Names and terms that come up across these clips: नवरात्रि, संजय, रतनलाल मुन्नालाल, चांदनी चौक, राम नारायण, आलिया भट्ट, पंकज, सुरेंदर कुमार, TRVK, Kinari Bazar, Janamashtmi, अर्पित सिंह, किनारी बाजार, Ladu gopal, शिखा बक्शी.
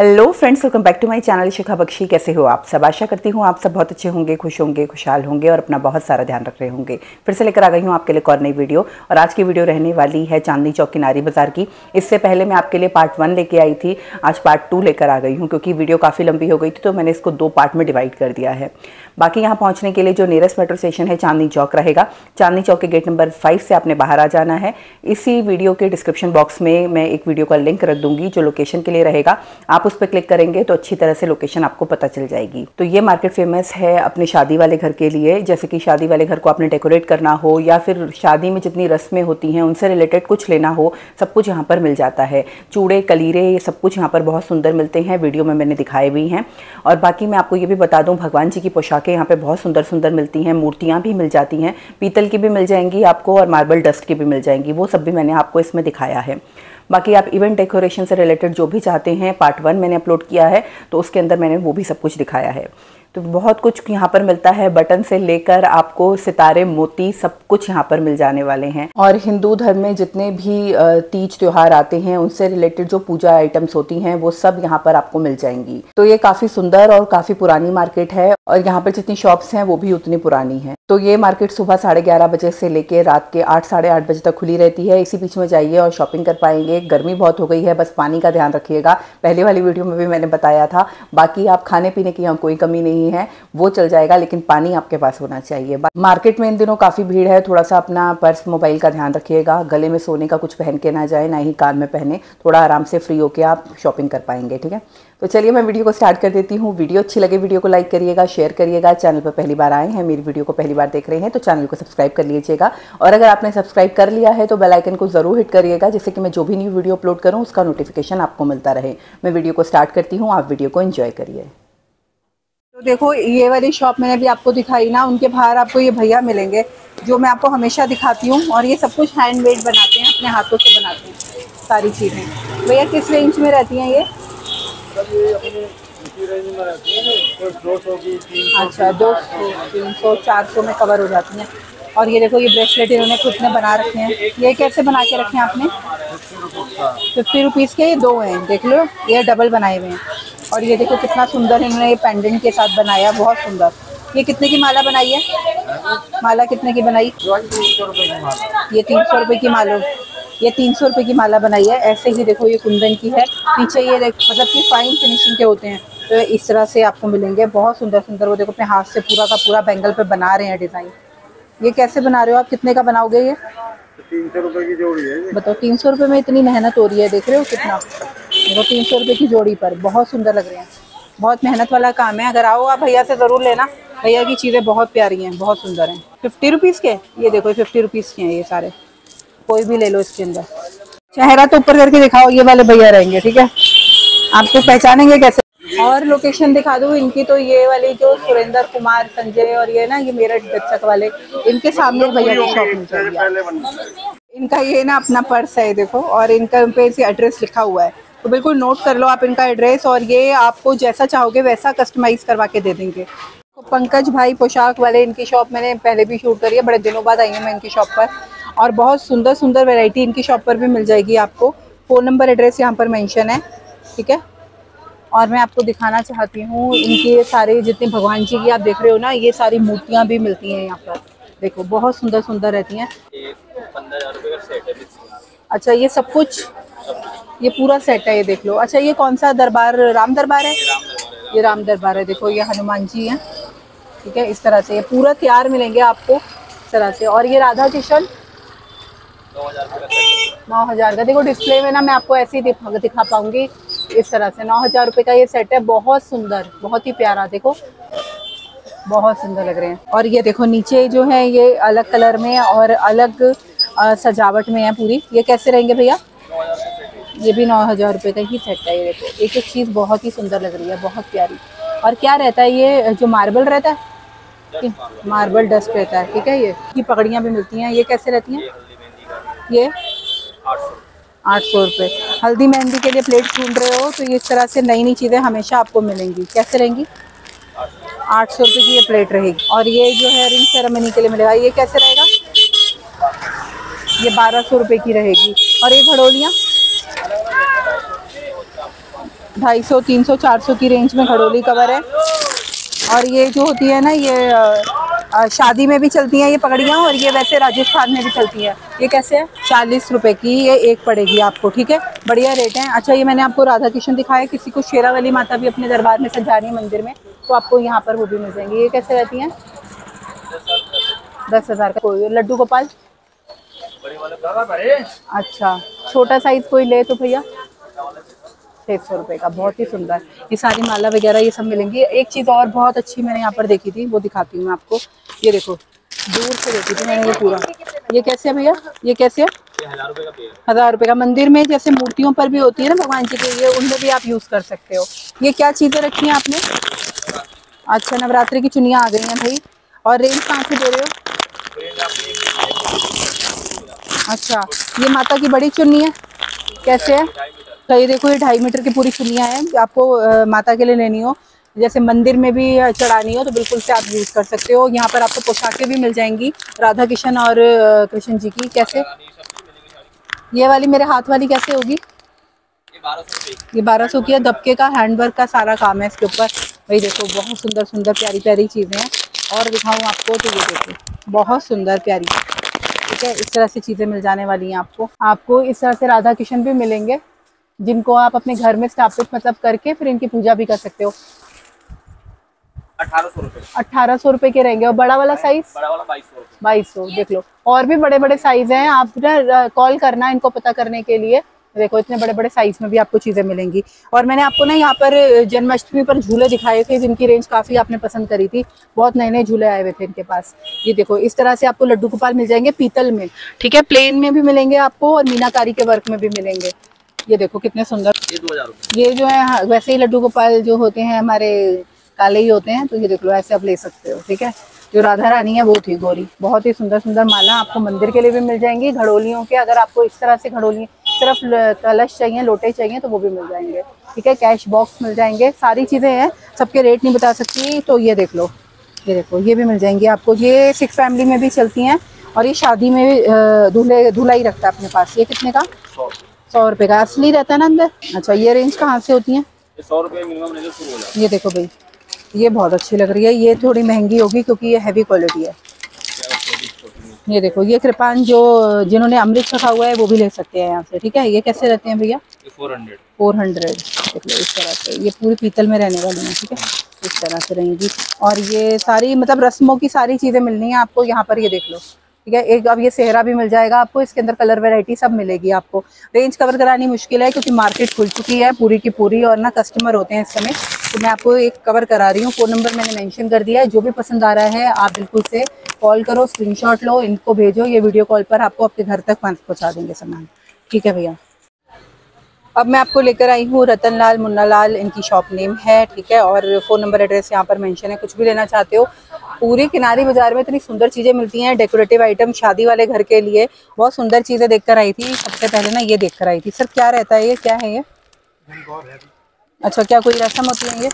Hello friends, welcome back to my channel शिखा बक्शी। कैसे हो आप सब? आशा करती हूँ आप सब बहुत अच्छे होंगे, खुश होंगे, खुशहाल होंगे और अपना बहुत सारा ध्यान रख रहे होंगे। फिर से लेकर आ गई हूँ आपके लिए एक और नई वीडियो। और आज की वीडियो रहने वाली है चांदनी चौक किनारी बाजार की। इससे पहले मैं आपके लिए पार्ट 1 लेके आई थी, आज पार्ट 2 लेकर आ गई हूँ क्योंकि वीडियो काफ़ी लंबी हो गई थी तो मैंने इसको 2 पार्ट में डिवाइड कर दिया है। बाकी यहाँ पहुँचने के लिए जो नियरेस्ट मेट्रो स्टेशन है चांदनी चौक रहेगा। चांदनी चौक के गेट नंबर 5 से आपने बाहर आ जाना है। इसी वीडियो के डिस्क्रिप्शन बॉक्स में मैं एक वीडियो का लिंक रख दूँगी जो लोकेशन के लिए रहेगा। आप उस पर क्लिक करेंगे तो अच्छी तरह से लोकेशन आपको पता चल जाएगी। तो ये मार्केट फेमस है अपने शादी वाले घर के लिए। जैसे कि शादी वाले घर को आपने डेकोरेट करना हो या फिर शादी में जितनी रस्में होती हैं उनसे रिलेटेड कुछ लेना हो, सब कुछ यहाँ पर मिल जाता है। चूड़े, कलीरे, ये सब कुछ यहाँ पर बहुत सुंदर मिलते हैं, वीडियो में मैंने दिखाए भी हैं। और बाकी मैं आपको ये भी बता दूँ, भगवान जी की पोशाकें यहाँ पर बहुत सुंदर सुंदर मिलती हैं। मूर्तियाँ भी मिल जाती हैं, पीतल की भी मिल जाएंगी आपको और मार्बल डस्ट की भी मिल जाएंगी। वो सब भी मैंने आपको इसमें दिखाया है। बाकी आप इवेंट डेकोरेशन से रिलेटेड जो भी चाहते हैं, पार्ट 1 मैंने अपलोड किया है तो उसके अंदर मैंने वो भी सब कुछ दिखाया है। तो बहुत कुछ यहाँ पर मिलता है, बटन से लेकर आपको सितारे, मोती, सब कुछ यहाँ पर मिल जाने वाले हैं। और हिंदू धर्म में जितने भी तीज त्योहार आते हैं उनसे रिलेटेड जो पूजा आइटम्स होती हैं वो सब यहाँ पर आपको मिल जाएंगी। तो ये काफ़ी सुंदर और काफ़ी पुरानी मार्केट है और यहाँ पर जितनी शॉप्स हैं वो भी उतनी पुरानी है। तो ये मार्केट सुबह 11:30 बजे से लेकर रात के 8-8:30 बजे तक खुली रहती है। इसी बीच में जाइए और शॉपिंग कर पाएंगे। गर्मी बहुत हो गई है, बस पानी का ध्यान रखिएगा। पहले वाली वीडियो में भी मैंने बताया था। बाकी आप खाने पीने की यहाँ कोई कमी नहीं है, वो चल जाएगा, लेकिन पानी आपके पास होना चाहिए। मार्केट में इन दिनों काफ़ी भीड़ है, थोड़ा सा अपना पर्स, मोबाइल का ध्यान रखिएगा। गले में सोने का कुछ पहन के ना जाए, ना ही कान में पहने। थोड़ा आराम से फ्री होकर आप शॉपिंग कर पाएंगे, ठीक है? तो चलिए मैं वीडियो को स्टार्ट कर देती हूँ। वीडियो अच्छी लगे वीडियो को लाइक करिएगा, शेयर करिएगा। चैनल पर पहली बार आए हैं, मेरी वीडियो को पहली बार देख रहे हैं तो चैनल को सब्सक्राइब कर लीजिएगा। और अगर आपने सब्सक्राइब कर लिया है तो बेल आइकन को ज़रूर हिट करिएगा, जिससे कि मैं जो भी न्यू वीडियो अपलोड करूँ उसका नोटिफिकेशन आपको मिलता रहे। मैं वीडियो को स्टार्ट करती हूँ, आप वीडियो को एंजॉय करिए। तो देखो, ये वाली शॉप मैंने भी आपको दिखाई ना, उनके बाहर आपको ये भैया मिलेंगे जो मैं आपको हमेशा दिखाती हूँ। और ये सब कुछ हैंडमेड बनाते हैं, अपने हाथों से बनाते हैं सारी चीज़ें। भैया किस रेंज में रहती हैं ये? अच्छा, 200, 300, 400 में कवर हो जाती हैं। और ये देखो, ये ब्रेसलेट इन्होंने खुद ने बना रखे हैं। ये कैसे बना के रखे हैं आपने? 50 रुपीज़ के ये 2 हैं, देख लो, ये डबल बनाए हुए हैं। और ये देखो कितना सुंदर इन्होंने ये पेंडेंट के साथ बनाया, बहुत सुंदर। ये कितने की माला बनाई है? माला कितने की बनाई? 300 रुपये। ये 300 रुपये की माला, ये 300 रुपये की माला बनाई है। ऐसे ही देखो, ये कुंदन की है, पीछे ये मतलब कि फाइन फिनिशिंग के होते हैं। तो इस तरह से आपको मिलेंगे, बहुत सुंदर सुंदर। वो देखो अपने हाथ से पूरा का पूरा बैंगल पे बना रहे हैं डिज़ाइन। ये कैसे बना रहे हो आप? कितने का बनाओगे ये? 300 रुपये की जोड़ी है। बताओ, 300 रुपये में इतनी मेहनत हो रही है, देख रहे हो कितना? देखो 300 रुपये की जोड़ी पर बहुत सुंदर लग रहे हैं। बहुत मेहनत वाला काम है। अगर आओ आप भैया से ज़रूर लेना, भैया की चीज़ें बहुत प्यारी हैं, बहुत सुंदर हैं। 50 रुपीज़ के ये देखो, 50 रुपीज़ के हैं ये सारे। कोई भी ले लो इसके अंदर। चेहरा तो ऊपर करके दिखाओ, ये वाले भैया रहेंगे, ठीक है? आपको पहचानेंगे कैसे? और लोकेशन दिखा दूँ इनकी, तो ये वाली जो सुरेंदर कुमार, संजय और ये ना, ये मेरठ दर्शक वाले, इनके सामने भैया की शॉप मिल जाएगी। इनका ये ना अपना पर्स है, देखो, और इनका पे एड्रेस लिखा हुआ है। तो बिल्कुल नोट कर लो आप इनका एड्रेस, और ये आपको जैसा चाहोगे वैसा कस्टमाइज़ करवा के दे देंगे। पंकज भाई पोशाक वाले, इनकी शॉप मैंने पहले भी शूट करी है, बड़े दिनों बाद आई हूँ मैं इनकी शॉप पर। और बहुत सुंदर सुंदर वैरायटी इनकी शॉप पर भी मिल जाएगी आपको। फ़ोन नंबर, एड्रेस यहाँ पर मेंशन है, ठीक है? और मैं आपको दिखाना चाहती हूँ इनके सारे जितने भगवान जी की आप देख रहे हो ना, ये सारी मूर्तियाँ भी मिलती हैं यहाँ पर। देखो बहुत सुंदर सुंदर रहती हैं। 15,000 रुपये का सेट है। अच्छा, ये सब कुछ, ये पूरा सेट है, ये देख लो। अच्छा, ये कौन सा दरबार? राम दरबार है, ये राम दरबार है। देखो ये हनुमान जी हैं, ठीक है? इस तरह से ये पूरा तैयार मिलेंगे आपको इस तरह से। और ये राधा कृष्ण 9,000 का। देखो डिस्प्ले में ना मैं आपको ऐसे ही दिखा पाऊंगी इस तरह से। 9,000 रुपये का ये सेट है, बहुत सुंदर, बहुत ही प्यारा, देखो बहुत सुंदर लग रहे हैं। और ये देखो नीचे जो है ये अलग कलर में और अलग सजावट में है पूरी। ये कैसे रहेंगे भैया? ये भी 9,000 रुपये का ही सेट है। ये देखो एक एक चीज़ बहुत ही सुंदर लग रही है, बहुत प्यारी। और क्या रहता है ये जो मार्बल रहता है, मार्बल डस्ट रहता है, ठीक है? ये की पगड़ियाँ भी मिलती हैं। ये कैसे रहती हैं? ये 800 रुपये। हल्दी मेहंदी के लिए प्लेट ढूंढ रहे हो तो ये इस तरह से नई नई चीज़ें हमेशा आपको मिलेंगी। कैसे रहेंगी? 800 रुपये की ये प्लेट रहेगी। और ये जो है रिंग सेरेमनी के लिए मिलेगा, ये कैसे रहेगा? ये 1200 रुपये की रहेगी। और ये घड़ोलियाँ 250, 300, 400 की रेंज में घड़ोली कवर है। और ये जो होती है ना, ये शादी में भी चलती हैं ये पगड़ियाँ, और ये वैसे राजस्थान में भी चलती हैं। ये कैसे है? 40 रुपए की ये एक पड़ेगी आपको, ठीक है, बढ़िया रेट है। अच्छा, ये मैंने आपको राधा कृष्ण दिखाया, किसी को शेरावाली माता भी अपने दरबार में सजा रही है मंदिर में, तो आपको यहाँ पर वो भी मिल जाएंगे। ये कैसे रहती हैं? 10,000 का। कोई लड्डू गोपाल? अच्छा, छोटा साइज कोई ले तो भैया 600 रुपये का, बहुत ही सुंदर। ये सारी माला वगैरह ये सब मिलेंगी। एक चीज़ और बहुत अच्छी मैंने यहाँ पर देखी थी, वो दिखाती हूँ मैं आपको। ये देखो, दूर से देखी थी मैंने ये पूरा। ये कैसे है भैया? ये कैसे है? 1,000 रुपये का। मंदिर में जैसे मूर्तियों पर भी होती है ना भगवान जी के, ये उनमें भी आप यूज़ कर सकते हो। ये क्या चीज़ें रखी हैं आपने? अच्छा, नवरात्रि की चुनियाँ आ गई हैं भाई। और रेंज कहाँ से दे रहे हो? अच्छा, ये माता की बड़ी चुन्नी है। कैसे है? तो ये देखो, ये 2.5 मीटर की पूरी चुनियाँ हैं। आपको माता के लिए लेनी हो, जैसे मंदिर में भी चढ़ानी हो, तो बिल्कुल से आप यूज़ कर सकते हो। यहाँ पर आपको पोशाकें भी मिल जाएंगी राधा कृष्ण और कृष्ण जी की। कैसे ये वाली मेरे हाथ वाली कैसे होगी? ये 1200 की है। दबके का हैंडवर्क का सारा काम है इसके ऊपर। भाई देखो, बहुत सुंदर सुंदर प्यारी प्यारी चीज़ें हैं। और दिखाऊँ आपको तो ये देखो, बहुत सुंदर प्यारी, ठीक है, इस तरह से चीज़ें मिल जाने वाली हैं आपको। आपको इस तरह से राधा कृष्ण भी मिलेंगे, जिनको आप अपने घर में स्थापित मतलब करके फिर इनकी पूजा भी कर सकते हो। 1,800 रुपए के रहेंगे। और बड़ा वाला साइज 2,200। देख लो, और भी बड़े बड़े साइज हैं। आप ना कॉल करना इनको पता करने के लिए। देखो, इतने बड़े बड़े साइज में भी आपको चीजें मिलेंगी। और मैंने आपको ना यहाँ पर जन्माष्टमी पर झूले दिखाए थे, जिनकी रेंज काफी आपने पसंद करी थी। बहुत नए नए झूले आए हुए थे इनके पास। ये देखो, इस तरह से आपको लड्डू गोपाल मिल जाएंगे पीतल में, ठीक है, प्लेन में भी मिलेंगे आपको, और मीनाकारी के वर्क में भी मिलेंगे। ये देखो कितने सुंदर। ये जो है वैसे ही लड्डू गोपाल जो होते हैं हमारे काले ही होते हैं, तो ये देख लो, ऐसे आप ले सकते हो, ठीक है। जो राधा रानी है वो थी गोरी। बहुत ही सुंदर सुंदर माला आपको मंदिर के लिए भी मिल जाएंगी। घड़ोलियों के, अगर आपको इस तरह से घड़ोलियों सिर्फ कलश चाहिए, लोटे चाहिए, तो वो भी मिल जाएंगे, ठीक है। कैश बॉक्स मिल जाएंगे, सारी चीज़ें हैं। सबके रेट नहीं बता सकती, तो ये देख लो, ये देखो, ये भी मिल जाएंगी आपको। ये सिख फैमिली में भी चलती हैं, और ये शादी में भी दूल्हा ही रखता है अपने पास। ये कितने का? 100 रुपये का। असली रहता है ना अंदर। अच्छा, ये रेंज कहाँ से होती है? 100 रुपये मिनिमम रेंज शुरू हो जाती है। ये देखो भाई, ये बहुत अच्छी लग रही है। ये थोड़ी महंगी होगी क्योंकि ये हैवी क्वालिटी है। ये देखो, ये कृपान जो जिन्होंने अमृत रखा हुआ है वो भी ले सकते हैं यहाँ से, ठीक है। ये कैसे रहते हैं भैया? 400। इस तरह से ये पूरी पीतल में रहने वाली है, ठीक है, इस तरह से रहेंगी। और ये सारी मतलब रस्मों की सारी चीज़ें मिलनी है आपको यहाँ पर। ये देख लो, ठीक है। एक अब ये सेहरा भी मिल जाएगा आपको, इसके अंदर कलर वैरायटी सब मिलेगी आपको। रेंज कवर करानी मुश्किल है क्योंकि मार्केट खुल चुकी है पूरी की पूरी, और ना कस्टमर होते हैं इस समय, तो मैं आपको एक कवर करा रही हूँ। फ़ोन नंबर मैंने मेंशन कर दिया है, जो भी पसंद आ रहा है आप बिल्कुल से कॉल करो, स्क्रीनशॉट लो, इनको भेजो। ये वीडियो कॉल पर आपको आपके घर तक पहुँचा देंगे सामान, ठीक है भैया। अब मैं आपको लेकर आई हूँ रतनलाल मुन्नालाल, इनकी शॉप नेम है, ठीक है, और फ़ोन नंबर एड्रेस यहाँ पर मेंशन है। कुछ भी लेना चाहते हो, पूरी किनारी बाज़ार में इतनी सुंदर चीज़ें मिलती हैं, डेकोरेटिव आइटम शादी वाले घर के लिए। बहुत सुंदर चीज़ें देख कर आई थी। सबसे पहले ना ये देख कर आई थी। सर क्या रहता है ये? क्या है ये? अच्छा, क्या कोई रस्म होती है ये?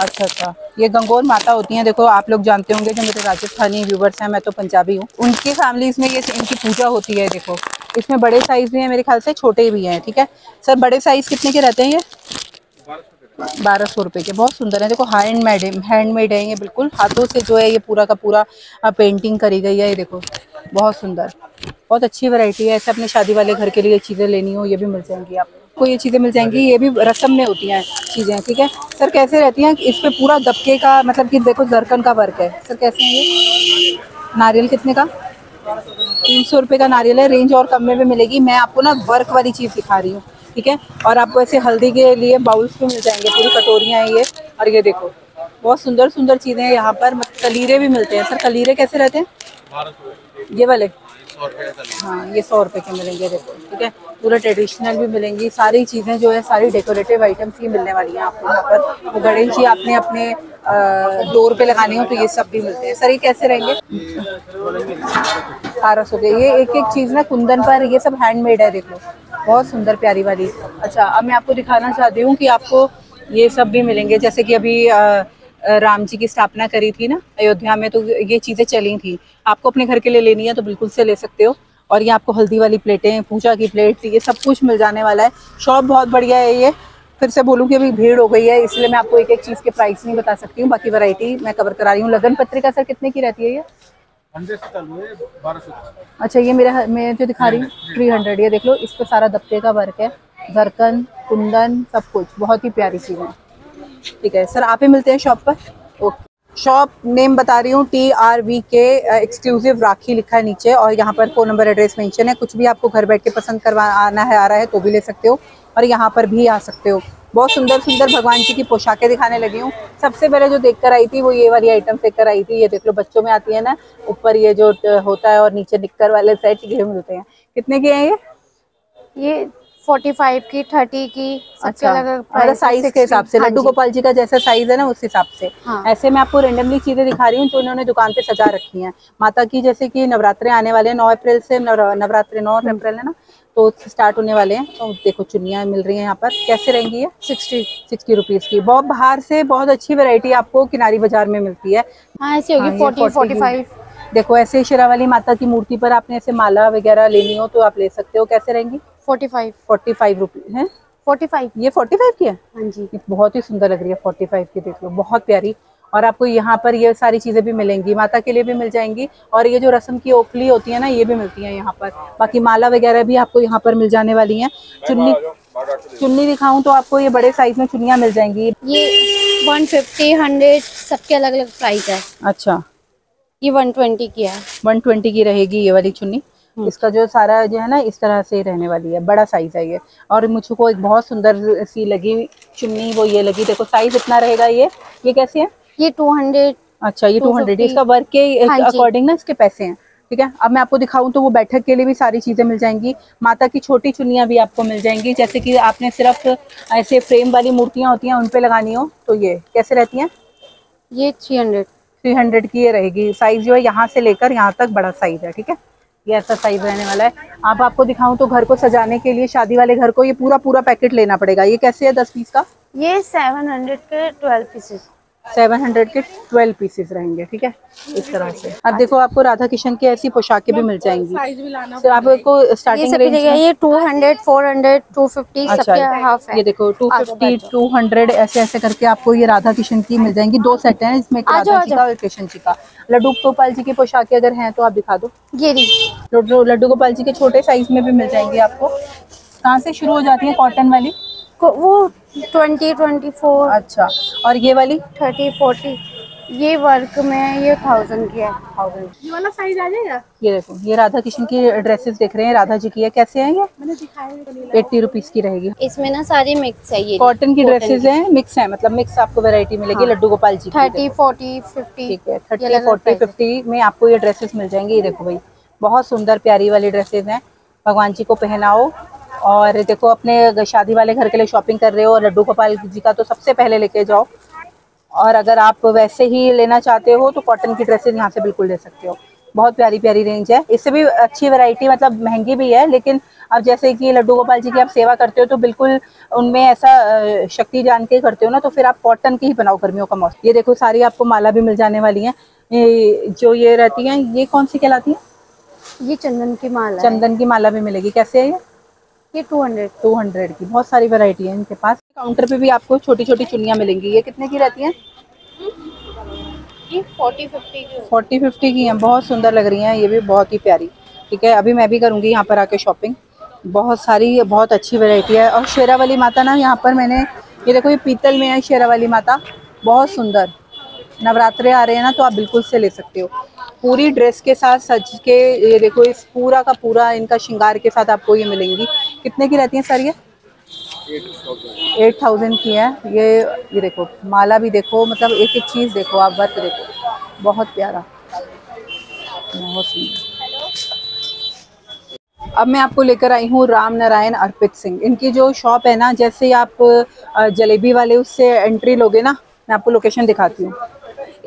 अच्छा, ये गंगोर माता होती हैं। देखो, आप लोग जानते होंगे जो मेरे राजस्थानी व्यूवर्स हैं, मैं तो पंजाबी हूँ, उनकी फैमिलीज़ में ये इनकी पूजा होती है। देखो, इसमें बड़े साइज़ भी हैं मेरे ख्याल से, छोटे भी हैं, ठीक है। सर बड़े साइज़ कितने के रहते हैं ये? 1,200 रुपये के। बहुत सुंदर है। देखो, हैंडमेड है ये, बिल्कुल हाथों से जो है ये पूरा का पूरा पेंटिंग करी गई है। ये देखो, बहुत सुंदर, बहुत अच्छी वैरायटी है। ऐसे अपने शादी वाले घर के लिए चीज़ें लेनी हो, ये भी मिल जाएंगी आपको। ये चीज़ें मिल जाएंगी, ये भी रस्म में होती हैं चीज़ें, ठीक है। सर कैसे रहती हैं? इस पर पूरा दबके का मतलब कि देखो जरकन का वर्क है। सर कैसे हैं ये? नारियल कितने का? 300 रुपये का नारियल है। रेंज और कम में भी मिलेगी। मैं आपको ना वर्क वाली चीज़ दिखा रही हूँ, ठीक है। और आपको ऐसे हल्दी के लिए बाउल्स भी मिल जाएंगे, पूरी कटोरियाँ हैं ये। और ये देखो, बहुत सुंदर सुंदर चीज़ें हैं यहाँ पर। कलीरे भी मिलते हैं। सर कलीरे कैसे रहते हैं? ये वाले? हाँ, ये 100 रुपये के मिलेंगे। देखो, ठीक है, पूरा ट्रेडिशनल भी मिलेंगी। सारी चीज़ें जो है, सारी डेकोरेटिव आइटम्स ही मिलने वाली हैं आपको यहाँ पर। तो गणेश जी आपने अपने डोर पे लगाने हो तो ये सब भी मिलते हैं। सर ये कैसे रहेंगे? 1200 के। ये एक एक चीज़ ना कुंदन पर, ये सब हैंडमेड है। देखो, बहुत सुंदर प्यारी वाली। अच्छा, अब मैं आपको दिखाना चाहती हूँ कि आपको ये सब भी मिलेंगे। जैसे कि अभी राम जी की स्थापना करी थी ना अयोध्या में, तो ये चीज़ें चली थी। आपको अपने घर के लिए लेनी है तो बिल्कुल से ले सकते हो। और ये आपको हल्दी वाली प्लेटें, पूजा की प्लेट, ये सब कुछ मिल जाने वाला है। शॉप बहुत बढ़िया है ये। फिर से बोलूँ कि अभी भीड़ हो गई है इसलिए मैं आपको एक एक चीज़ के प्राइस नहीं बता सकती हूँ, बाकी वैरायटी मैं कवर करा रही हूँ। लगन पत्रिका सर कितने की रहती है ये? 100 से 1200। अच्छा, ये मेरा मैं जो दिखा रही हूँ 300। ये देख लो, इस पर सारा दफ्ते का वर्क है, धरकन, कुंदन, सब कुछ। बहुत ही प्यारी चीज़ है। ठीक है सर, आप ही मिलते हैं शॉप पर। ओके, शॉप नेम बता रही हूँ, TRVK एक्सक्लूसिव राखी लिखा है नीचे, और यहाँ पर फ़ोन नंबर, एड्रेस मेंशन है। कुछ भी आपको घर बैठ के पसंद करवा आना है, आ रहा है तो भी ले सकते हो और यहाँ पर भी आ सकते हो। बहुत सुंदर सुंदर भगवान जी की पोशाकें दिखाने लगी हूँ। सबसे पहले जो देख कर आई थी वो ये वाली आइटम देख कर आई थी। ये देख लो, बच्चों में आती है ना, ऊपर ये जो होता है और नीचे निक्कर वाले सेट, ये मिलते हैं। कितने के हैं ये? 45 की, 30 की। अच्छा, साइज के हिसाब से। लड्डू गोपाल जी का जैसा साइज है ना उस हिसाब से। हाँ। ऐसे मैं आपको रेंडमली चीजें दिखा रही हूँ जो इन्होंने दुकान पे सजा रखी हैं माता की। जैसे कि नवरात्रे आने वाले हैं 9 अप्रैल से, नवरात्रे 9 अप्रैल है ना, तो स्टार्ट होने वाले हैं। तो देखो चुन्नियाँ मिल रही हैं यहाँ पर। कैसे रहेंगी ये? 60 रुपीज़ की। बहुत बाहर से बहुत अच्छी वेरायटी आपको किनारी बाजार में मिलती है। हाँ, ऐसी होगी 40-45। देखो ऐसे शेरावाली माता की मूर्ति पर आपने ऐसे माला वगैरह लेनी हो तो आप ले सकते हो। कैसे रहेंगी? 45 रुपीज है। 45 ये 45 की है। हाँ जी, बहुत ही सुंदर लग रही है 45 की। देख लो, बहुत प्यारी। और आपको यहाँ पर ये सारी चीजें भी मिलेंगी, माता के लिए भी मिल जाएंगी, और ये जो रस्म की ओखली होती है ना ये भी मिलती है यहाँ पर। बाकी माला वगैरह भी आपको यहाँ पर मिल जाने वाली है। चुन्नी दिखाऊं तो आपको ये बड़े साइज में चुन्नियाँ मिल जाएंगी। ये 150, 100 सबके अलग अलग प्राइस है। अच्छा, ये 120 की है। 120 की रहेगी ये वाली चुन्नी। इसका जो सारा जो है ना इस तरह से रहने वाली है, बड़ा साइज है ये। और मुझको एक बहुत सुंदर सी लगी चुन्नी, वो ये लगी। देखो साइज इतना रहेगा ये। ये कैसे है? ये 200। अच्छा, ये 200। इसका वर्क के अकॉर्डिंग ना इसके पैसे हैं। ठीक है, अब मैं आपको दिखाऊं तो वो बैठक के लिए भी सारी चीजें मिल जाएंगी। माता की छोटी चुन्नियां भी आपको मिल जाएंगी। जैसे कि आपने सिर्फ ऐसे फ्रेम वाली मूर्तियां होती हैं उन पे लगानी हो तो ये कैसे रहती है? ये 300 की ये रहेगी। साइज जो है यहाँ से लेकर यहाँ तक बड़ा साइज है। ठीक है, ये ऐसा साइज रहने वाला है। आप आपको दिखाऊं तो घर को सजाने के लिए, शादी वाले घर को ये पूरा पैकेट लेना पड़ेगा। ये कैसे है 10 पीस का? ये 700 के 12 पीसेस। 700 के 12 पीसेस रहेंगे। ठीक है, इस तरह से। अब देखो आपको राधा किशन की ऐसी पोशाकें भी मिल जाएंगी। सर आपको स्टार्टिंग रेंज ये 200, 400, 250। ये देखो 250, 200 ऐसे ऐसे करके आपको ये राधा किशन की मिल जाएंगी। 2 सेट है इसमें, एक राधा जी का और कृष्ण जी का। लड्डू गोपाल जी की पोशाकें अगर हैं तो आप दिखा दो। ये लड्डू गोपाल जी के छोटे साइज में भी मिल जाएंगे आपको। कहाँ से शुरू हो जाती है कॉटन वाली? वो 20-24। अच्छा, और ये वाली 30-40। ये वर्क में ये 1000 की है। 1000 ये वाला साइज आ जाएगा। ये देखो, ये राधा कृष्ण की ड्रेसेस देख रहे हैं, राधा जी की है। कैसे है ये? मैंने दिखाया, 80 रुपीज की रहेगी। इसमें ना सारी मिक्स है, ये कॉटन की ड्रेसेस हैं, मिक्स है मतलब मिक्स आपको वैरायटी मिलेगी। लड्डू गोपाल जी 30-40-50। ठीक है, 30-40-50 में आपको ये ड्रेसेस मिल जाएंगी। ये देखो भाई, बहुत सुंदर प्यारी वाली ड्रेसेस हैं। भगवान जी को पहनाओ। और देखो अपने शादी वाले घर के लिए शॉपिंग कर रहे हो, लड्डू गोपाल जी का तो सबसे पहले लेके जाओ। और अगर आप वैसे ही लेना चाहते हो तो कॉटन की ड्रेसेस यहाँ से बिल्कुल ले सकते हो। बहुत प्यारी प्यारी रेंज है। इससे भी अच्छी वैरायटी, मतलब महंगी भी है, लेकिन अब जैसे कि लड्डू गोपाल जी की आप सेवा करते हो तो बिल्कुल उनमें ऐसा शक्ति जान के करते हो ना, तो फिर आप कॉटन की ही बनाओ गर्मियों का मौसम। ये देखो सारी आपको माला भी मिल जाने वाली है। जो ये रहती है ये कौन सी कहलाती है? ये चंदन की माला। चंदन की माला भी मिलेगी। कैसे है ये? ये 200 की। बहुत सारी वैरायटी है इनके पास। काउंटर पे भी आपको छोटी छोटी चुन्नियाँ मिलेंगी। ये कितने की रहती हैं? ये 40-50 की हैं। बहुत सुंदर लग रही हैं ये भी, बहुत ही प्यारी। ठीक है, अभी मैं भी करूँगी यहाँ पर आके शॉपिंग। बहुत सारी बहुत अच्छी वैरायटी है। और शेरावाली माता ना यहाँ पर मैंने, ये देखो ये पीतल में है शेरावाली माता, बहुत सुंदर। नवरात्रे आ रहे हैं ना तो आप बिल्कुल से ले सकते हो। पूरी ड्रेस के साथ सज के, ये देखो इस पूरा का पूरा इनका श्रृंगार के साथ आपको ये मिलेंगी। कितने की रहती हैं सर ये? 8000 की है ये देखो माला भी देखो, मतलब एक एक चीज़ देखो आप, वर्क देखो, बहुत प्यारा, बहुत सुंदर। अब मैं आपको लेकर आई हूँ राम नारायण अर्पित सिंह। इनकी जो शॉप है ना, जैसे आप जलेबी वाले उससे एंट्री लोगे ना, मैं आपको लोकेशन दिखाती हूँ।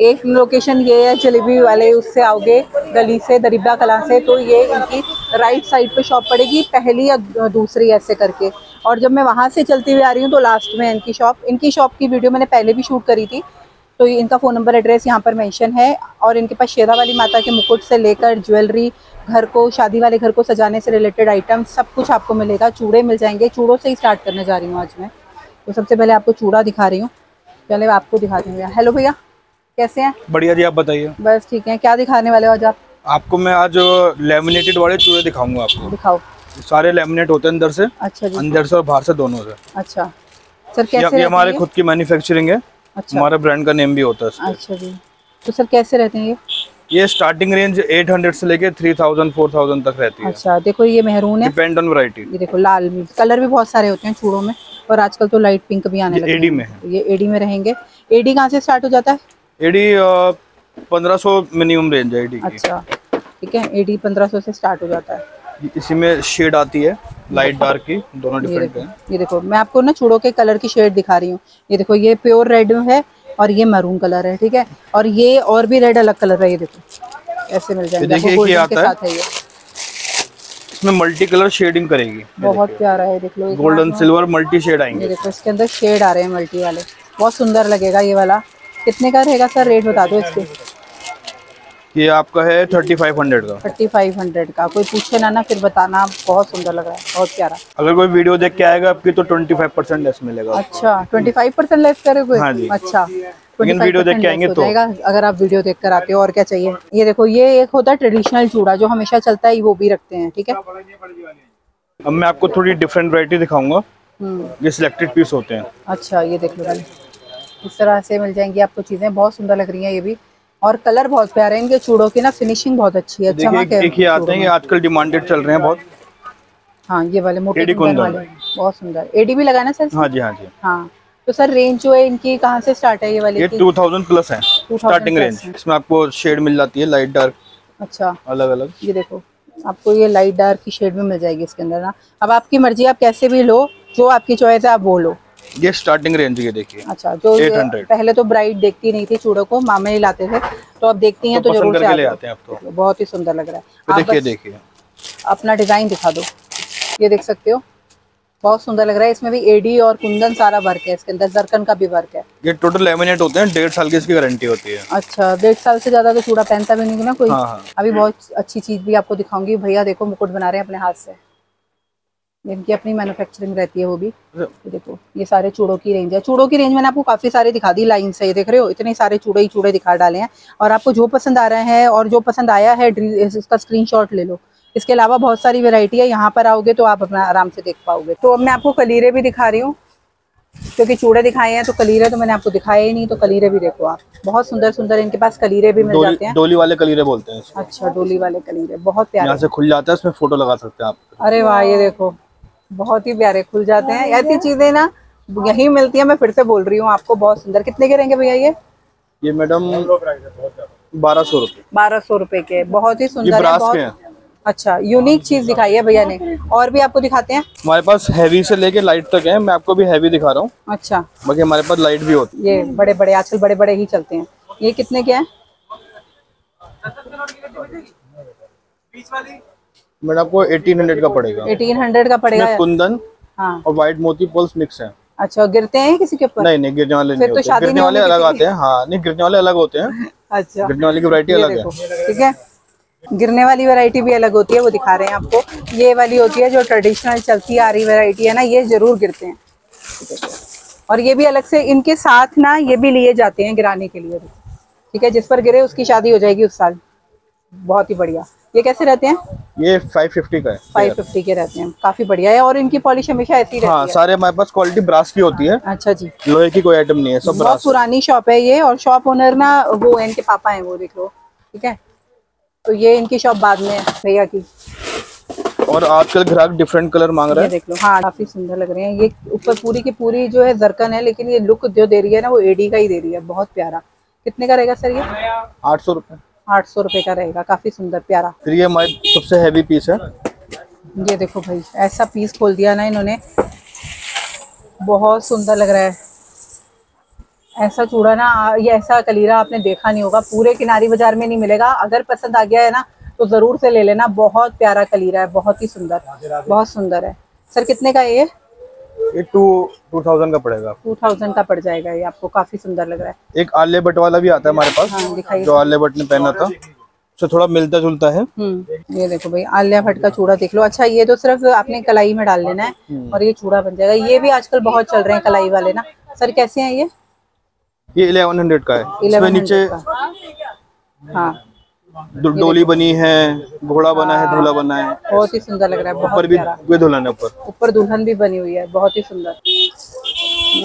एक लोकेशन ये है जलेबी वाले, उससे आओगे गली से दरिब्दा कला से तो ये इनकी राइट साइड पे शॉप पड़ेगी, पहली या दूसरी ऐसे करके। और जब मैं वहाँ से चलती हुई आ रही हूँ तो लास्ट में इनकी शॉप की वीडियो मैंने पहले भी शूट करी थी तो इनका फ़ोन नंबर एड्रेस यहाँ पर मेंशन है। और इनके पास शेरा वाली माता के मुकुट से लेकर ज्वेलरी, घर को, शादी वाले घर को सजाने से रिलेटेड आइटम सब कुछ आपको मिलेगा। चूड़े मिल जाएंगे, चूड़ों से ही स्टार्ट करने जा रही हूँ आज मैं। तो सबसे पहले आपको चूड़ा दिखा रही हूँ, पहले आपको दिखा दूँगी। हेलो भैया, कैसे हैं? बढ़िया जी, आप बताइए। बस ठीक है। क्या दिखाने वाले हो आज आप? आपको मैं आज लेमिनेटेड वाले चूड़े दिखाऊंगा। आपको दिखाओ। सारे लेमिनेट होते हैं अंदर से। अच्छा जी। अंदर से और बाहर से दोनों से। अच्छा सर, कैसे? ये हमारे खुद की मैन्युफैक्चरिंग है। अच्छा। हमारा ब्रांड का नेम भी होता है। अच्छा जी। तो सर कैसे रहते हैं ये? स्टार्टिंग रेंज 800 से लेके 3000 4000 तक रहती है। अच्छा, देखो ये मेहरून है, डिपेंड ऑन वैरायटी। ये देखो लाल में कलर भी बहुत सारे होते हैं चूड़ों में, और आजकल तो लाइट पिंक भी आने लगे। एडी में है, ये एडी में रहेंगे। एडी कहाँ से स्टार्ट हो जाता है? एडी 1500 मिनिमम रेंज है एडी की। अच्छा ठीक है, एडी 1500 से स्टार्ट हो जाता है। इसी में शेड आती है लाइट डार्क की, दोनों डिफरेंट हैं। ये देखो, मैं आपको ना चूड़ों के कलर की शेड दिखा रही हूँ। ये देखो, ये प्योर रेड है और ये मैरून कलर है, ठीक है। और ये और भी रेड अलग कलर है। ये देखो ऐसे मिल जाएगा। देखिए आता है, इसमें मल्टी कलर शेडिंग करेगी, बहुत प्यारा है। देख लो, गोल्डन सिल्वर मल्टी शेड आएंगे। देखो इसके अंदर शेड आ रहे हैं मल्टी वाले, बहुत सुंदर लगेगा। ये वाला कितने का रहेगा सर? रेट बता दो इसके। ये आपका है 3500 का। 3500 का। कोई पूछे ना फिर बताना, बहुत सुंदर लग रहा है, बहुत प्यारा। अगर कोई वीडियो देख के आएगा आपकी तो 25% लेस मिलेगा। अच्छा 25% लेस करेंगे? हाँ जी। अच्छा, लेकिन वीडियो देख के आएंगे तो अगर आप वीडियो देख कर आते हो। और क्या चाहिए? ये देखो, ये एक होता है ट्रेडिशनल चूड़ा जो हमेशा चलता है, वो भी रखते हैं, ठीक है। अब मैं आपको थोड़ी डिफरेंट वैरायटी दिखाऊंगा, ये सिलेक्टेड पीस होते हैं। अच्छा, ये देख लो, इस तरह से मिल जाएंगी आपको चीजें, बहुत सुंदर लग रही है ये भी। और कलर बहुत प्यारे हैं इनके चूड़ों की ना, फिनिशिंग बहुत अच्छी है। देखिए आते हैं, आजकल डिमांडेड चल रहे हैं बहुत। हाँ, ये वाले मोटे वाले बहुत सुंदर। एडी भी लगाना सर? हाँ जी, हाँ जी, हाँ। तो सर रेंज जो है इनकी कहाँ से स्टार्ट है? ये वाली ये 2000 प्लस है स्टार्टिंग रेंज। इसमें आपको शेड मिल जाती है लाइट डार्क। अच्छा, अलग अलग। ये देखो, आपको ये लाइट डार्क की शेड भी मिल जाएगी इसके अंदर ना। अब आपकी मर्जी, आप कैसे भी लो, जो आपकी चॉइस है आप वो लो। ये स्टार्टिंग रेंज ये देखिए। अच्छा, जो 800। पहले तो ब्राइड देखती नहीं थी चूड़ों को, मामा ही लाते थे, तो अब देखती हैं तो जरूर से आते हैं। तो बहुत ही सुंदर लग रहा है। देखिए देखिए, अपना डिजाइन दिखा दो। ये देख सकते हो, बहुत सुंदर लग रहा है। इसमें भी एडी और कुंदन सारा वर्क है इसके अंदर, जरकन का भी वर्क है। ये टोटल लेमिनेट होते हैं, 1.5 साल की इसकी गारंटी होती है। अच्छा, 1.5 साल से ज्यादा तो चूड़ा पहनता भी नहीं ना कोई। अभी बहुत अच्छी चीज भी आपको दिखाऊंगी। भैया देखो, मुकुट बना रहे हैं अपने हाथ से, इनकी अपनी मैन्युफैक्चरिंग रहती है वो भी। देखो ये सारे चूड़ों की रेंज है। चूड़ों की रेंज मैंने आपको काफी सारे दिखा दी लाइन से, ये देख रहे हो, इतने सारे चूड़े ही चूड़े दिखा डाले हैं। और आपको जो पसंद आ रहे हैं और जो पसंद आया है इसका स्क्रीनशॉट ले लो। इसके अलावा बहुत सारी वेरायटी है, यहाँ पर आओगे तो आप अपना आराम से देख पाओगे। तो अब मैं आपको कलीरे भी दिखा रही हूँ, क्योंकि चूड़े दिखाए हैं तो कलीरे तो मैंने आपको दिखाए ही नहीं, तो कलीरे भी देखो आप, बहुत सुंदर सुंदर इनके पास कलीरे भी मिल जाते हैं। डोली वाले कलीरे बोलते हैं। अच्छा, डोली वाले कलीरे बहुत प्यारे। यहाँ से खुल जाता है, उसमें फोटो लगा सकते हैं आप। अरे वाह, ये देखो बहुत ही प्यारे खुल जाते हैं। ऐसी चीजें ना यही मिलती है, मैं फिर से बोल रही हूँ आपको, बहुत सुंदर। कितने के रहेंगे भैया ये मैडम? 1200 रूपए। 1200 रूपए के, बहुत ही सुंदर है, बहुत अच्छा यूनिक चीज दिखाई है भैया ने। और भी आपको दिखाते हैं, हमारे पास हैवी से लेके लाइट तक है। मैं आपको भी हैवी दिखा रहा हूँ। अच्छा, बाकी हमारे पास लाइट भी होती है। ये बड़े बड़े आजकल बड़े बड़े ही चलते हैं। ये कितने के हैं मैडम? आपको 1800 का पड़ेगा। 1800 का पड़ेगा। कुंदन, हाँ, और व्हाइट मोती पल्स मिक्स है। अच्छा, गिरते हैं किसी के ऊपर? नहीं नहीं, गिरने वाले नहीं होते। गिरने वाले अलग आते हैं। हाँ नहीं, गिरने वाले अलग होते हैं। अच्छा, गिरने वाले की वैरायटी अलग है, ठीक है। गिरने वाली वैरायटी भी अलग होती है, वो दिखा रहे हैं आपको। ये वाली होती है जो ट्रेडिशनल चलती आ रही वैरायटी है ना, ये जरूर गिरते हैं। और ये भी अलग से इनके साथ ना, ये भी लिए जाते हैं गिराने के लिए, ठीक है। जिस पर गिरे उसकी शादी हो जाएगी उस साल। बहुत ही बढ़िया। ये कैसे रहते हैं? ये 550 का है। 550 के रहते हैं, काफी बढ़िया है। और इनकी पॉलिश हमेशा ऐसी रहती है। हाँ, सारे हमारे पास क्वालिटी ब्रास की होती है। अच्छा जी, लोहे की कोई आइटम नहीं है, सब ब्रास। पुरानी शॉप है ये, और शॉप ओनर ना वो इनके पापा है, वो देख लो, ठीक है। तो ये इनकी शॉप बाद में है भैया की। और आजकल ग्राहक डिफरेंट कलर मांग रहे हैं, देख लो। हाँ, काफी सुंदर लग रहे हैं। ये ऊपर पूरी की पूरी जो है जरकन है, लेकिन ये लुक जो दे रही है ना, वो एडी का ही दे रही है, बहुत प्यारा। कितने का रहेगा सर ये? 800 रूपए। 800 रूपए का रहेगा, काफी सुंदर प्यारा। फिर ये हमारे सबसे हैवी पीस है। ये देखो भाई, ऐसा पीस खोल दिया ना इन्होंने, बहुत सुंदर लग रहा है। ऐसा चूड़ा ना, ये ऐसा कलीरा आपने देखा नहीं होगा, पूरे किनारी बाजार में नहीं मिलेगा। अगर पसंद आ गया है ना तो जरूर से ले लेना, बहुत प्यारा कलीरा है, बहुत ही सुंदर, बहुत सुंदर है। सर कितने का है ये? ये 2000 का पड़ेगा, 2000 का पड़ जाएगा। ये आपको काफी सुंदर लग रहा है। एक आले बट वाला भी आता है हमारे पास। हाँ, जो आले बट ने पहना था उससे थोड़ा मिलता जुलता है। ये देखो भाई आलिया भट्ट का चूड़ा देख लो। अच्छा ये तो सिर्फ आपने कलाई में डाल लेना है और ये चूड़ा बन जाएगा। ये भी आजकल बहुत चल रहे हैं कलाई वाले ना। सर कैसे हैं ये 1100 का है। इसमें नीचे हाँ डोली बनी है, घोड़ा बना है, दूल्हा बना है। बहुत ही सुंदर लग रहा है। ऊपर भी दुल्हन है, ऊपर दुल्हन भी बनी हुई है। बहुत ही सुंदर।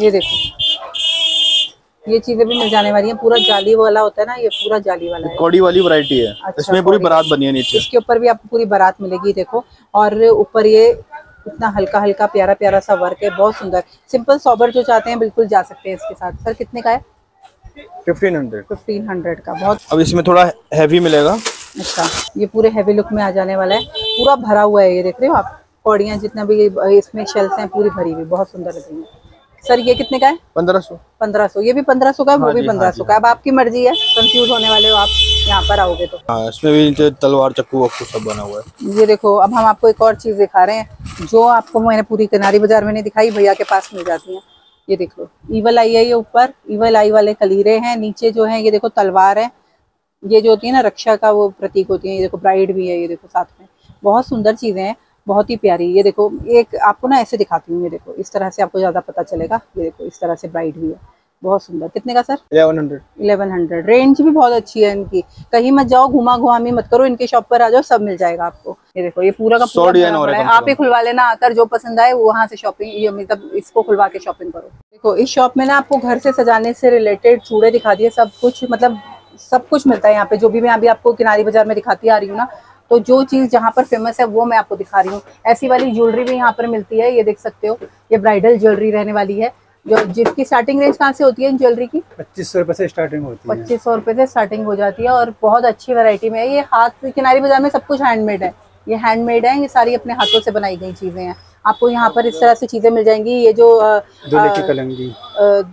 ये देखो ये चीजें भी मिल जाने वाली है। पूरा जाली वाला होता है ना, ये पूरा जाली वाला है। कौड़ी वाली वैरायटी है। अच्छा, इसमें पूरी बारात बनी है। नीचे इसके ऊपर भी आपको पूरी बारात मिलेगी। देखो और ऊपर ये इतना हल्का हल्का प्यारा प्यारा सा वर्क है। बहुत सुंदर। सिंपल सॉबर जो चाहते हैं बिल्कुल जा सकते हैं इसके साथ। सर कितने का है? 1500 का। बहुत अब इसमें थोड़ा हैवी मिलेगा। अच्छा ये पूरे हैवी लुक में आ जाने वाला है। पूरा भरा हुआ है। ये देख रहे हो आप कौड़ियाँ जितना भी इसमें शेल्स हैं पूरी भरी हुई। बहुत सुंदर लग रही है। सर ये कितने का है? 1500। ये भी 1500 का है, वो भी 1500 का। अब आपकी मर्जी है, कंफ्यूज होने वाले हो आप यहाँ पर आओगे तो। इसमें भी तलवार चक्कू वक्कू सब बना हुआ है। ये देखो अब हम आपको एक और चीज दिखा रहे हैं जो आपको मैंने पूरी किनारी बाजार में नहीं दिखाई, भैया के पास मिल जाती है। ये देख लो ईवल आई है। ये ऊपर ईवल आई वाले कलीरे हैं, नीचे जो है ये देखो तलवार है। ये जो होती है ना रक्षा का वो प्रतीक होती है। ये देखो ब्राइड भी है। ये देखो साथ में बहुत सुंदर चीजें हैं, बहुत ही प्यारी। ये देखो एक आपको ना ऐसे दिखाती हूँ। ये देखो इस तरह से आपको ज्यादा पता चलेगा। ये देखो इस तरह से ब्राइड भी है। बहुत सुंदर। कितने का सर? 1100। रेंज भी बहुत अच्छी है इनकी। कहीं मत जाओ, घुमा घुमामी मत करो, इनके शॉप पर आ जाओ, सब मिल जाएगा आपको। ये देखो ये पूरा का पूरा आप ही खुलवा लेना आकर, जो पसंद आए वो वहाँ से शॉपिंग, मतलब इसको खुलवा के शॉपिंग करो। देखो इस शॉप में ना आपको घर से सजाने से रिलेटेड चूड़े दिखा दिए, सब कुछ मतलब सब कुछ मिलता है यहाँ पे। जो भी मैं अभी आपको किनारी बाजार में दिखाती आ रही हूँ ना, तो जो चीज जहाँ पर फेमस है वो मैं आपको दिखा रही हूँ। ऐसी वाली ज्वेलरी भी यहाँ पर मिलती है। ये देख सकते हो ये ब्राइडल ज्वेलरी रहने वाली है। जो जिसकी स्टार्टिंग रेंज कहाँ से होती है ज्वेलरी की? 2500 से स्टार्टिंग होती है। 2500 से स्टार्टिंग हो जाती है और बहुत अच्छी वैरायटी में है। ये हाथ किनारी बाजार में सब कुछ हैंडमेड है। ये हैंडमेड है, ये सारी अपने हाथों से बनाई गई चीजें हैं। आपको यहाँ पर इस तरह से चीजें मिल जाएंगी। ये जो दूल्हे की कलंगी,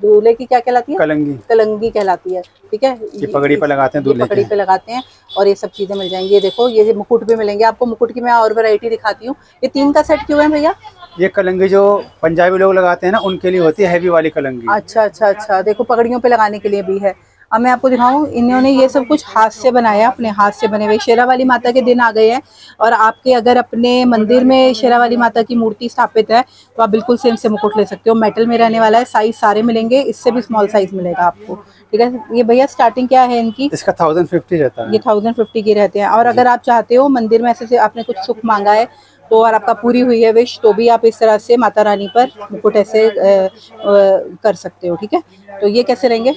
दूल्हे की क्या कहलाती है? कलंगी। कलंगी कहलाती है, ठीक है। ये पगड़ी पे लगाते हैं, दूल्हे पगड़ी पे लगाते हैं और ये सब चीजें मिल जाएंगी। ये देखो ये मुकुट भी मिलेंगे आपको। मुकुट की मैं और वैरायटी दिखाती हूँ। ये 3 का सेट क्यों है भैया? ये कलंगी जो पंजाबी लोग लगाते हैं ना उनके लिए होती है, हैवी वाली कलंगी। अच्छा अच्छा अच्छा, देखो पगड़ियों पे लगाने के लिए भी है। अब मैं आपको दिखाऊं, इन्होंने ये सब कुछ हाथ से बनाया, अपने हाथ से बने हुए। शेरा वाली माता के दिन आ गए हैं और आपके अगर अपने मंदिर में शेरा वाली माता की मूर्ति स्थापित है तो आप बिल्कुल सेम से मुकुट ले सकते हो। मेटल में रहने वाला है। साइज सारे मिलेंगे, इससे भी स्मॉल साइज मिलेगा आपको, ठीक है। ये भैया स्टार्टिंग क्या है इनकी? इसका 1050 रहता है। ये 1050 के रहते हैं। और अगर आप चाहते हो मंदिर में ऐसे आपने कुछ सुख मांगा है तो और आपका पूरी हुई है विश, तो भी आप इस तरह से माता रानी पर मुकुट ऐसे कर सकते हो, ठीक है। तो ये कैसे रहेंगे?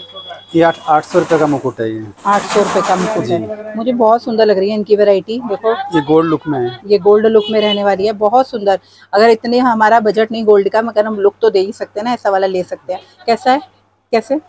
ये 800 रुपए का मुकुट है। ये 800 रुपए का मुकुट है। मुझे बहुत सुंदर लग रही है इनकी वैरायटी। देखो ये गोल्ड लुक में है। ये गोल्ड लुक में रहने वाली है। बहुत सुंदर। अगर इतने हमारा बजट नहीं गोल्ड का, मगर हम लुक तो दे ही सकते हैं ना, ऐसा वाला ले सकते हैं। कैसा है? कैसे?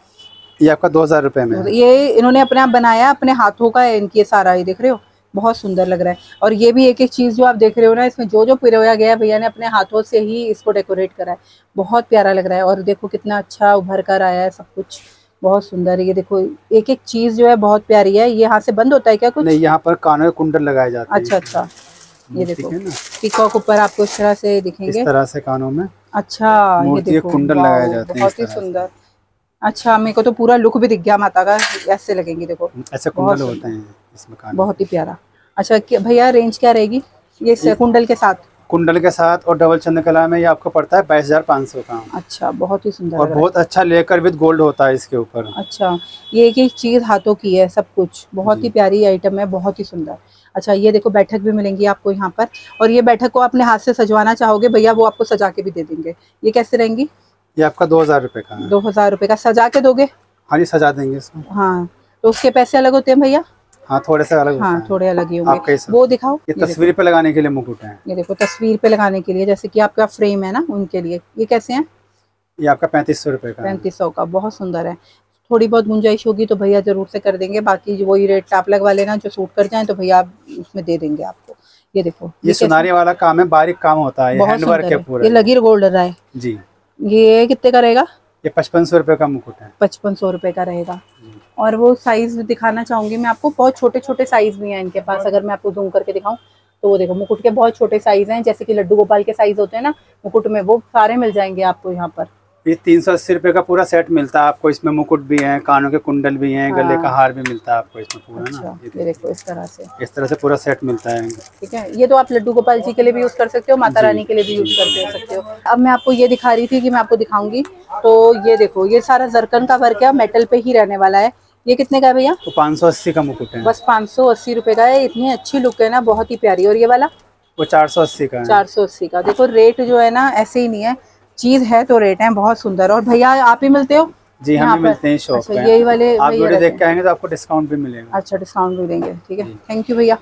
ये आपका 2000 रुपए में। ये इन्होंने अपने आप बनाया, अपने हाथों का है इनकी सारा। ये देख रहे हो बहुत सुंदर लग रहा है। और ये भी एक एक चीज जो आप देख रहे हो ना, इसमें जो जो पिरोया गया भैया ने अपने हाथों से ही इसको डेकोरेट करा है। बहुत प्यारा लग रहा है और देखो कितना अच्छा उभर कर आया है सब कुछ। बहुत सुंदर। ये देखो एक एक चीज जो है बहुत प्यारी है। ये यहाँ से बंद होता है क्या कुछ? नहीं, यहाँ पर कानों में कुंडल लगाया जाता है। अच्छा अच्छा, ये देखो पीकॉक ऊपर आपको इस तरह से दिखेंगे, इस तरह से कानों में। अच्छा ये देखो कुंडल लगाया जाता है। बहुत ही सुंदर। अच्छा मेरे को तो पूरा लुक भी दिख गया माता का। ऐसे लगेंगे देखो, ऐसे कुंडल होते हैं इसमें। बहुत ही प्यारा। अच्छा भैया रेंज क्या रहेगी? ये कुंडल के साथ, कुंडल के साथ और डबल चंद्रकला में ये आपको पड़ता है 22,500 का। अच्छा बहुत ही सुंदर और बहुत अच्छा लेकर विद गोल्ड होता है इसके ऊपर। अच्छा ये एक एक चीज हाथों की है सब कुछ। बहुत ही प्यारी आइटम है, बहुत ही सुंदर। अच्छा ये देखो बैठक भी मिलेंगी आपको यहाँ पर। और ये बैठक को अपने हाथ से सजवाना चाहोगे भैया, वो आपको सजा के भी दे देंगे। ये कैसे रहेंगी? ये आपका 2000 रुपए का। 2000 रुपए का सजा के दोगे? हाँ जी सजा देंगे इसमें। हाँ तो उसके पैसे अलग होते हैं भैया? हाँ थोड़े से अलग। हाँ थोड़े अलग ही होंगे। वो दिखाओ। ये तस्वीर पे लगाने के लिए मुकुट है। ये देखो तस्वीर पे लगाने के लिए, जैसे कि आपका फ्रेम है ना उनके लिए। ये कैसे हैं? ये आपका 3500 रुपए का। 3500 का। बहुत सुंदर है। थोड़ी बहुत गुंजाइश होगी तो भैया जरूर से कर देंगे, बाकी वही रेट टाप लगवा लेना। जो सूट कर जाए तो भैया आप उसमें दे देंगे आपको। ये देखो ये सुनारे वाला काम है, बारीक काम होता है। लकीर गोल्ड है जी। ये कितने का रहेगा? ये 5500 रुपए का मुकुट है। 5500 रुपए का रहेगा। और वो साइज दिखाना चाहूंगी मैं आपको। बहुत छोटे छोटे साइज भी हैं इनके पास। अगर मैं आपको जूम करके दिखाऊं तो वो देखो मुकुट के बहुत छोटे साइज हैं, जैसे कि लड्डू गोपाल के साइज होते हैं ना मुकुट में, वो सारे मिल जाएंगे आपको यहाँ पर। ये 380 रुपए का पूरा सेट मिलता है आपको, इसमें मुकुट भी है, कानों के कुंडल भी हैं, गले का हार भी मिलता है आपको इसमें पूरा। अच्छा, ना ये देखो इस तरह से पूरा सेट मिलता है। ठीक है, ये तो आप लड्डू गोपाल जी के लिए भी यूज कर सकते हो, माता रानी के लिए भी यूज कर सकते हो। अब मैं आपको ये दिखा रही थी कि मैं आपको दिखाऊंगी, तो ये देखो ये सारा जरकन का वर्क है, मेटल पे ही रहने वाला है। ये कितने का है भैया? 580 का मुकुट है, बस 580 रुपए का है। इतनी अच्छी लुक है ना, बहुत ही प्यारी। और ये वाला वो 480 का है। 480 का देखो, रेट जो है ना ऐसे ही नहीं है, चीज है तो रेट है बहुत सुंदर। और भैया आप ही मिलते हो? जी हम मिलते हैं शॉप पे। यही वाले आप वीडियो देख के आएंगे तो आपको डिस्काउंट भी मिलेगा। अच्छा, डिस्काउंट भी देंगे। ठीक है, थैंक यू भैया।